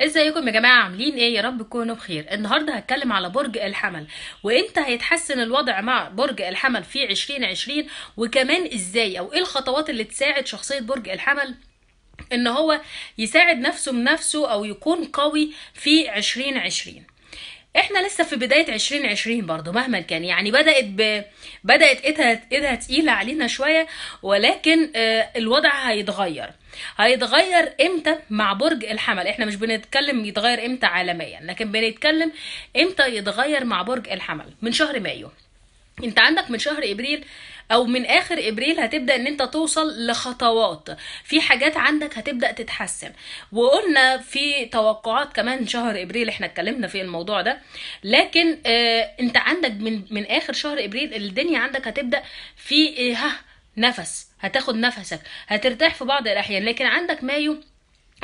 ازيكم يا جماعه؟ عاملين ايه؟ يا رب تكونوا بخير. النهارده هتكلم على برج الحمل، وامتى هيتحسن الوضع مع برج الحمل في 2020، وكمان ازاي او ايه الخطوات اللي تساعد شخصيه برج الحمل ان هو يساعد نفسه بنفسه او يكون قوي في 2020. احنا لسه في بداية 2020 برضو، مهما كان يعني بدأت ايدها تقيلة علينا شوية، ولكن الوضع هيتغير امتى مع برج الحمل. احنا مش بنتكلم يتغير امتى عالميا، لكن بنتكلم امتى يتغير مع برج الحمل. من شهر مايو، انت عندك من شهر ابريل او من اخر ابريل هتبدا ان انت توصل لخطوات في حاجات عندك هتبدا تتحسن، وقلنا في توقعات كمان شهر ابريل احنا اتكلمنا في الموضوع ده. لكن انت عندك من اخر شهر ابريل الدنيا عندك هتبدا في نفس، هتاخد نفسك، هترتاح في بعض الاحيان. لكن عندك مايو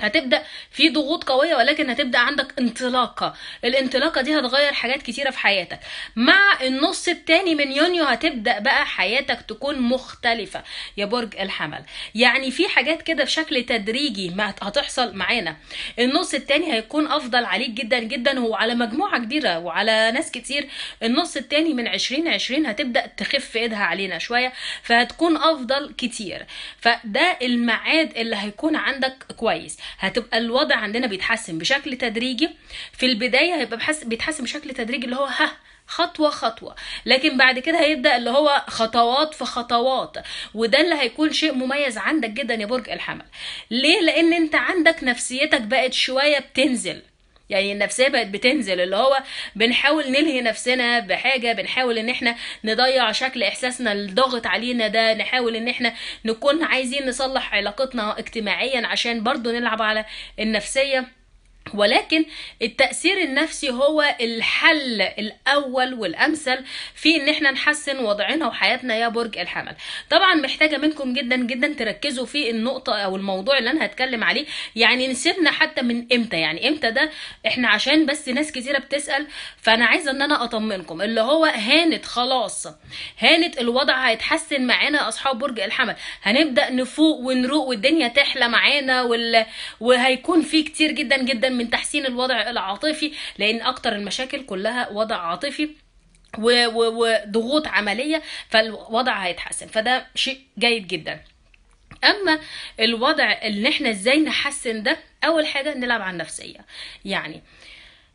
هتبدأ في ضغوط قوية، ولكن هتبدأ عندك انطلاقة، الانطلاقة دي هتغير حاجات كتيرة في حياتك. مع النص التاني من يونيو هتبدأ بقى حياتك تكون مختلفة يا برج الحمل، يعني في حاجات كده بشكل تدريجي ما هتحصل معانا. النص التاني هيكون أفضل عليك جدا جدا، وعلى مجموعة كبيرة وعلى ناس كتير. النص التاني من 2020 هتبدأ تخف ايدها علينا شوية، فهتكون أفضل كتير. فده الميعاد اللي هيكون عندك كويس، هتبقى الوضع عندنا بيتحسن بشكل تدريجي. في البدايه هيبقى بيتحسن بشكل تدريجي، اللي هو خطوه خطوه، لكن بعد كده هيبدا اللي هو خطوات في خطوات، وده اللي هيكون شيء مميز عندك جدا يا برج الحمل. ليه؟ لان انت عندك نفسيتك بقت شويه بتنزل، يعني النفسيه بقت بتنزل، اللي هو بنحاول نلهي نفسنا بحاجه، بنحاول ان احنا نضيع شكل احساسنا الضاغط علينا ده، نحاول ان احنا نكون عايزين نصلح علاقتنا اجتماعيا عشان برضو نلعب على النفسيه. ولكن التأثير النفسي هو الحل الأول والأمثل في إن احنا نحسن وضعنا وحياتنا يا برج الحمل. طبعا محتاجة منكم جدا جدا تركزوا في النقطة أو الموضوع اللي أنا هتكلم عليه، يعني نسيبنا حتى من إمتى، يعني إمتى ده احنا عشان بس ناس كتيرة بتسأل، فأنا عايزة إن أنا أطمنكم اللي هو هانت، خلاص هانت، الوضع هيتحسن معانا أصحاب برج الحمل، هنبدأ نفوق ونروق والدنيا تحلى معانا، وهيكون في كتير جدا جدا من تحسين الوضع العاطفي، لان اكتر المشاكل كلها وضع عاطفي وضغوط عمليه، فالوضع هيتحسن، فده شيء جيد جدا. اما الوضع اللي احنا ازاي نحسن ده، اول حاجه نلعب على النفسيه، يعني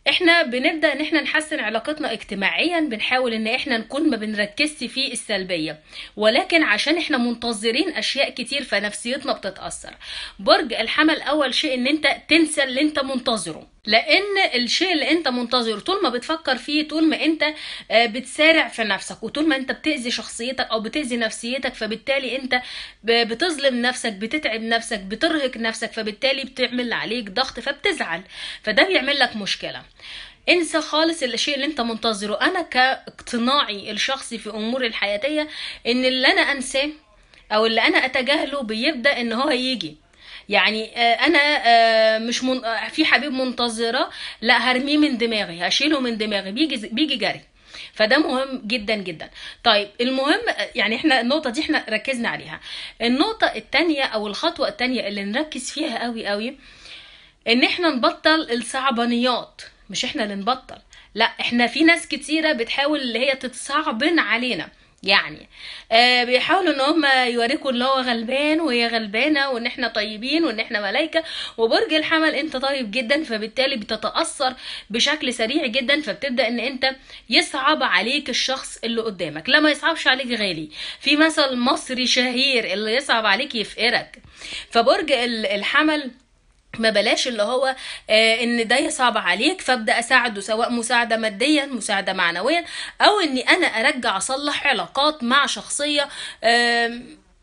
احنا بنبدا ان احنا نحسن علاقتنا اجتماعيا، بنحاول ان احنا نكون ما بنركزش في السلبيه، ولكن عشان احنا منتظرين اشياء كتير فنفسيتنا بتتاثر. برج الحمل اول شيء ان انت تنسى اللي انت منتظره، لان الشيء اللي انت منتظره طول ما بتفكر فيه، طول ما انت بتسارع في نفسك، وطول ما انت بتاذي شخصيتك او بتاذي نفسيتك، فبالتالي انت بتظلم نفسك، بتتعب نفسك، بترهق نفسك، فبالتالي بتعمل عليك ضغط فبتزعل، فده بيعمل لك مشكله. انسى خالص الشيء اللي انت منتظره. انا كاقتناعي الشخصي في امور الحياتيه ان اللي انا انساه او اللي انا اتجاهله بيبدا ان هو هيجي، يعني انا مش في حبيب منتظره، لا هرميه من دماغي، هشيله من دماغي، بيجي جري، فده مهم جدا جدا. طيب المهم يعني احنا النقطه دي احنا ركزنا عليها. النقطه الثانيه او الخطوه الثانيه اللي نركز فيها قوي قوي ان احنا نبطل الصعبانيات. مش احنا اللي نبطل، لا، احنا في ناس كتيره بتحاول اللي هي تتصعبن علينا، يعني بيحاولوا ان هم يوريكوا اللي هو غلبان وهي غلبانه، وان احنا طيبين وان احنا ملايكه. وبرج الحمل انت طيب جدا، فبالتالي بتتاثر بشكل سريع جدا، فبتبدا ان انت يصعب عليك الشخص اللي قدامك. لما يصعبش عليك غالي، في مثل مصري شهير، اللي يصعب عليك يفقرك. فبرج الحمل ما بلاش اللي هو ان ده صعب عليك فابدا اساعده، سواء مساعده ماديا، مساعده معنويا، او اني انا ارجع اصلح علاقات مع شخصيه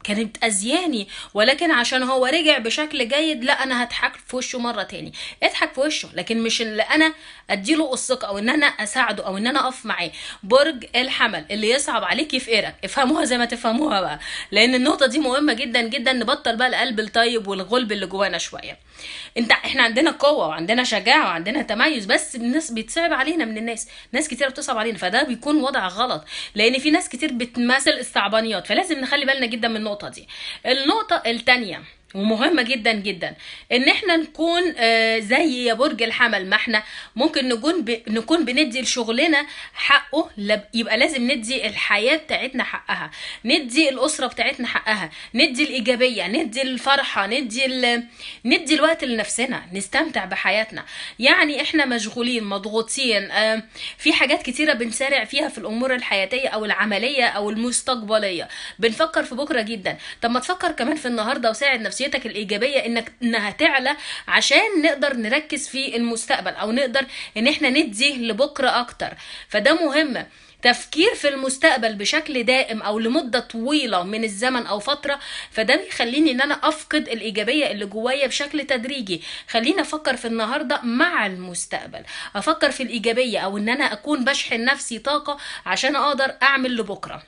كانت اذياني، ولكن عشان هو رجع بشكل جيد لا انا هضحك في وشه مره تاني. اضحك في وشه، لكن مش اللي انا اديله الثقه او ان انا اساعده او ان انا اقف معاه. برج الحمل اللي يصعب عليك يفقرك، افهموها زي ما تفهموها بقى، لان النقطه دي مهمه جدا جدا. نبطل بقى القلب الطيب والغلب اللي جوانا شويه. احنا عندنا قوه وعندنا شجاعه وعندنا تميز، بس الناس بيتصعب علينا من الناس، ناس كتير بتصعب علينا، فده بيكون وضع غلط، لان في ناس كتير بتماثل الصعبانيات، فلازم نخلي بالنا جدا من النقطه دي. النقطه الثانيه ومهمة جدا جدا ان احنا نكون زي يا برج الحمل. ما احنا ممكن نكون بندي لشغلنا حقه، يبقى لازم ندي الحياة بتاعتنا حقها، ندي الأسرة بتاعتنا حقها، ندي الإيجابية، ندي الفرحة، ندي الوقت لنفسنا، نستمتع بحياتنا. يعني احنا مشغولين مضغوطين، في حاجات كتيرة بنسارع فيها في الأمور الحياتية أو العملية أو المستقبلية، بنفكر في بكرة جدا. طب ما تفكر كمان في النهاردة وساعد نفسك الإيجابية إنها تعلى عشان نقدر نركز في المستقبل، أو نقدر إن احنا ندي لبكرة أكتر. فده مهمة. تفكير في المستقبل بشكل دائم أو لمدة طويلة من الزمن أو فترة، فده بيخليني إن أنا أفقد الإيجابية اللي جوايا بشكل تدريجي. خليني أفكر في النهاردة مع المستقبل، أفكر في الإيجابية، أو إن أنا أكون بشحن نفسي طاقة عشان أقدر أعمل لبكرة.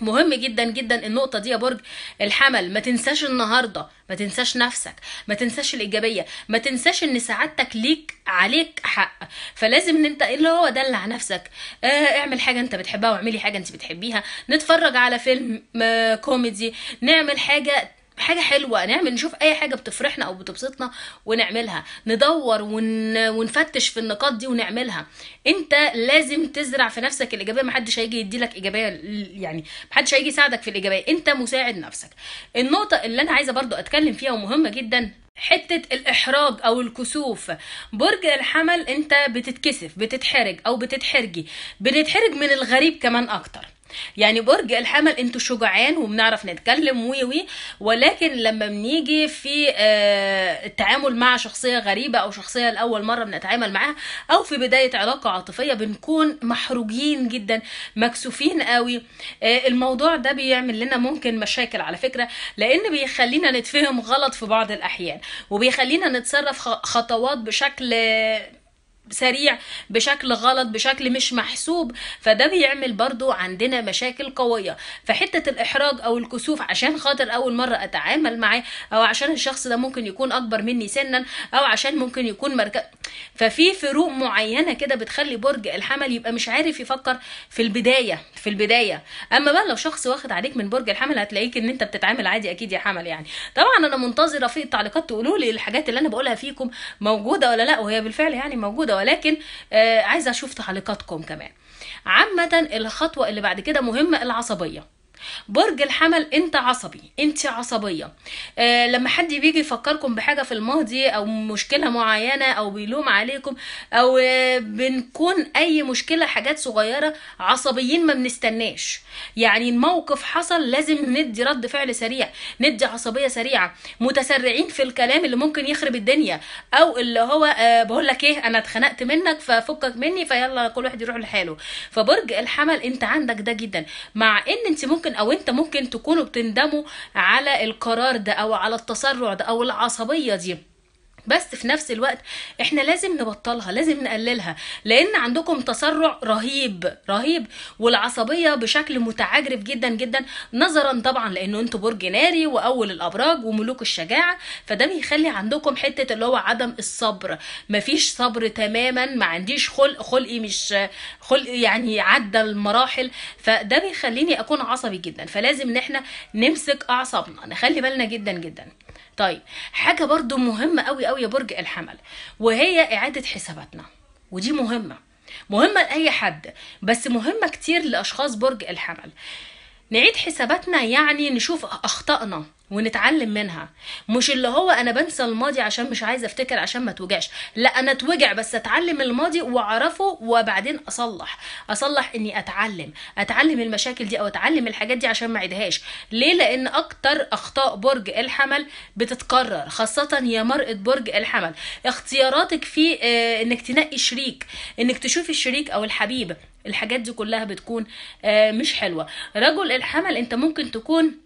مهم جدا جدا النقطة دي يا برج الحمل. ما تنساش النهاردة، ما تنساش نفسك، ما تنساش الإيجابية، ما تنساش إن سعادتك ليك عليك حق. فلازم إن أنت اللي هو دلع نفسك، اعمل حاجة أنت بتحبها واعملي حاجة أنت بتحبيها، نتفرج على فيلم كوميدي، نعمل حاجة حلوة، نشوف اي حاجة بتفرحنا او بتبسطنا ونعملها، ندور ونفتش في النقاط دي ونعملها. انت لازم تزرع في نفسك الإيجابية، محدش هيجي يديلك إيجابية، يعني محدش هيجي يساعدك في الإيجابية، انت مساعد نفسك. النقطة اللي انا عايزة برضو اتكلم فيها ومهمة جدا، حتة الإحراج أو الكسوف. برج الحمل انت بتتكسف، بتتحرج أو بتتحرجي، بنتحرج من الغريب كمان أكتر. يعني برج الحمل انتوا شجعان وبنعرف نتكلم ولكن لما بنيجي في التعامل مع شخصية غريبة أو شخصية لأول مرة بنتعامل معاها، أو في بداية علاقة عاطفية، بنكون محروجين جدا، مكسوفين قوي. الموضوع ده بيعمل لنا ممكن مشاكل على فكرة، لأن بيخلينا نتفهم غلط في بعض الأحيان، وبيخلينا نتصرف خطوات بشكل سريع، بشكل غلط، بشكل مش محسوب. فده بيعمل برضو عندنا مشاكل قوية. فحتة الإحراج أو الكسوف عشان خاطر أول مرة أتعامل معاه، أو عشان الشخص ده ممكن يكون أكبر مني سنا، أو عشان ممكن يكون ففي فروق معينة كده بتخلي برج الحمل يبقى مش عارف يفكر في البداية أما بقى لو شخص واخد عليك من برج الحمل، هتلاقيك إن أنت بتتعامل عادي أكيد يا حمل. يعني طبعا أنا منتظرة في التعليقات تقولوا لي الحاجات اللي أنا بقولها فيكم موجودة ولا لأ، وهي بالفعل يعني موجودة، ولكن عايزه اشوف تعليقاتكم كمان. عامه الخطوه اللي بعد كده مهمه، العصبيه. برج الحمل انت عصبي، انت عصبيه. لما حد بيجي يفكركم بحاجه في الماضي او مشكله معينه او بيلوم عليكم او بنكون اي مشكله حاجات صغيره، عصبيين ما بنستناش. يعني الموقف حصل لازم ندي رد فعل سريع، ندي عصبيه سريعه، متسرعين في الكلام اللي ممكن يخرب الدنيا، او اللي هو بقول لك ايه، انا اتخنقت منك ففكك مني، فيلا كل واحد يروح لحاله. فبرج الحمل انت عندك ده جدا، مع ان انت ممكن او انت ممكن تكونوا بتندموا على القرار ده او على التسرع ده او العصبية دي، بس في نفس الوقت احنا لازم نبطلها، لازم نقللها، لان عندكم تسرع رهيب رهيب والعصبية بشكل متعجرف جدا جدا، نظرا طبعا لانه انتوا برج ناري واول الابراج وملوك الشجاعة. فده بيخلي عندكم حتة اللي هو عدم الصبر، مفيش صبر تماما، ما عنديش خلقي مش خلق، يعني عدى المراحل. فده بيخليني اكون عصبي جدا، فلازم ان احنا نمسك اعصابنا، نخلي بالنا جدا جدا. طيب حاجة برضو مهمة قوي قوي يا برج الحمل، وهي إعادة حساباتنا، ودي مهمة لأي حد، بس مهمة كتير لأشخاص برج الحمل. نعيد حساباتنا، يعني نشوف أخطائنا ونتعلم منها، مش اللي هو انا بنسى الماضي عشان مش عايزه افتكر عشان ما توجعش، لا انا اتوجع بس اتعلم الماضي واعرفه وبعدين اصلح اني اتعلم المشاكل دي او اتعلم الحاجات دي عشان ما اعيدهاش. ليه؟ لان اكتر اخطاء برج الحمل بتتكرر، خاصه يا مرأة برج الحمل، اختياراتك في انك تنقي شريك، انك تشوفي الشريك او الحبيب، الحاجات دي كلها بتكون مش حلوه. رجل الحمل انت ممكن تكون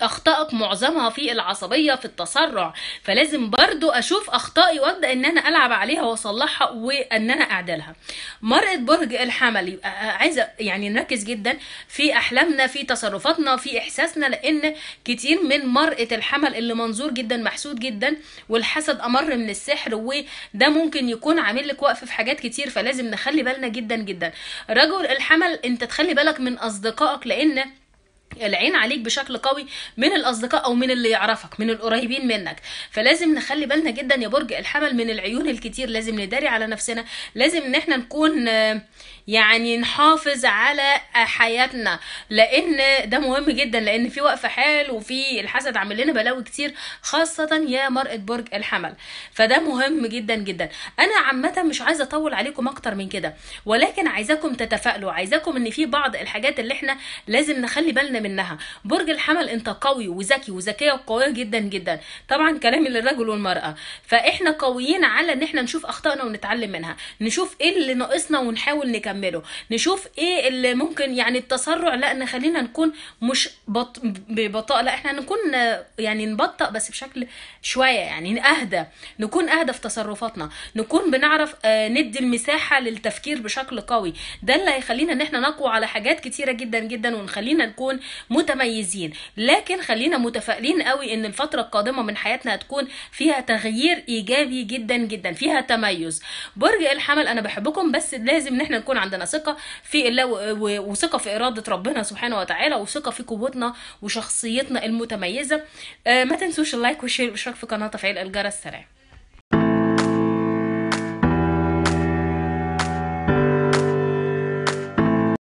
اخطائك معظمها في العصبيه، في التسرع، فلازم برضو اشوف اخطائي وابدا ان انا العب عليها واصلحها وان انا اعدلها. مرأة برج الحمل عايزه يعني نركز جدا في احلامنا، في تصرفاتنا، في احساسنا، لان كتير من مرأة الحمل اللي منظور جدا محسود جدا، والحسد امر من السحر، وده ممكن يكون عامل لك وقف في حاجات كتير، فلازم نخلي بالنا جدا جدا. رجل الحمل انت تخلي بالك من اصدقائك، لان العين عليك بشكل قوي من الاصدقاء او من اللي يعرفك من القريبين منك. فلازم نخلي بالنا جدا يا برج الحمل من العيون الكتير، لازم نداري على نفسنا، لازم ان احنا نكون يعني نحافظ على حياتنا، لان ده مهم جدا، لان في وقف حال وفي الحسد عامل لنا بلاوي كتير خاصه يا مرأة برج الحمل، فده مهم جدا جدا. انا عامه مش عايزه اطول عليكم اكتر من كده، ولكن عايزاكم تتفائلوا، عايزاكم ان في بعض الحاجات اللي احنا لازم نخلي بالنا منها. برج الحمل انت قوي وذكي وذكيه وقويه جدا جدا، طبعا كلامي للرجل والمرأة، فاحنا قويين على ان احنا نشوف اخطائنا ونتعلم منها، نشوف ايه اللي ناقصنا ونحاول نكمله، نشوف ايه اللي ممكن يعني التسرع، لا نخلينا نكون مش ببطاء، لا احنا نكون يعني نبطأ بس بشكل شويه، يعني اهدى، نكون اهدى في تصرفاتنا، نكون بنعرف ندي المساحه للتفكير بشكل قوي. ده اللي هيخلينا ان احنا نقوى على حاجات كتيره جدا جدا ونخلينا نكون متميزين. لكن خلينا متفائلين قوي ان الفتره القادمه من حياتنا هتكون فيها تغيير ايجابي جدا جدا، فيها تميز. برج الحمل انا بحبكم، بس لازم ان احنا نكون عندنا ثقه في الله وثقه في اراده ربنا سبحانه وتعالى وثقه في قوتنا وشخصيتنا المتميزه. ما تنسوش اللايك والشير والاشتراك في القناه وتفعيل الجرس. سلام.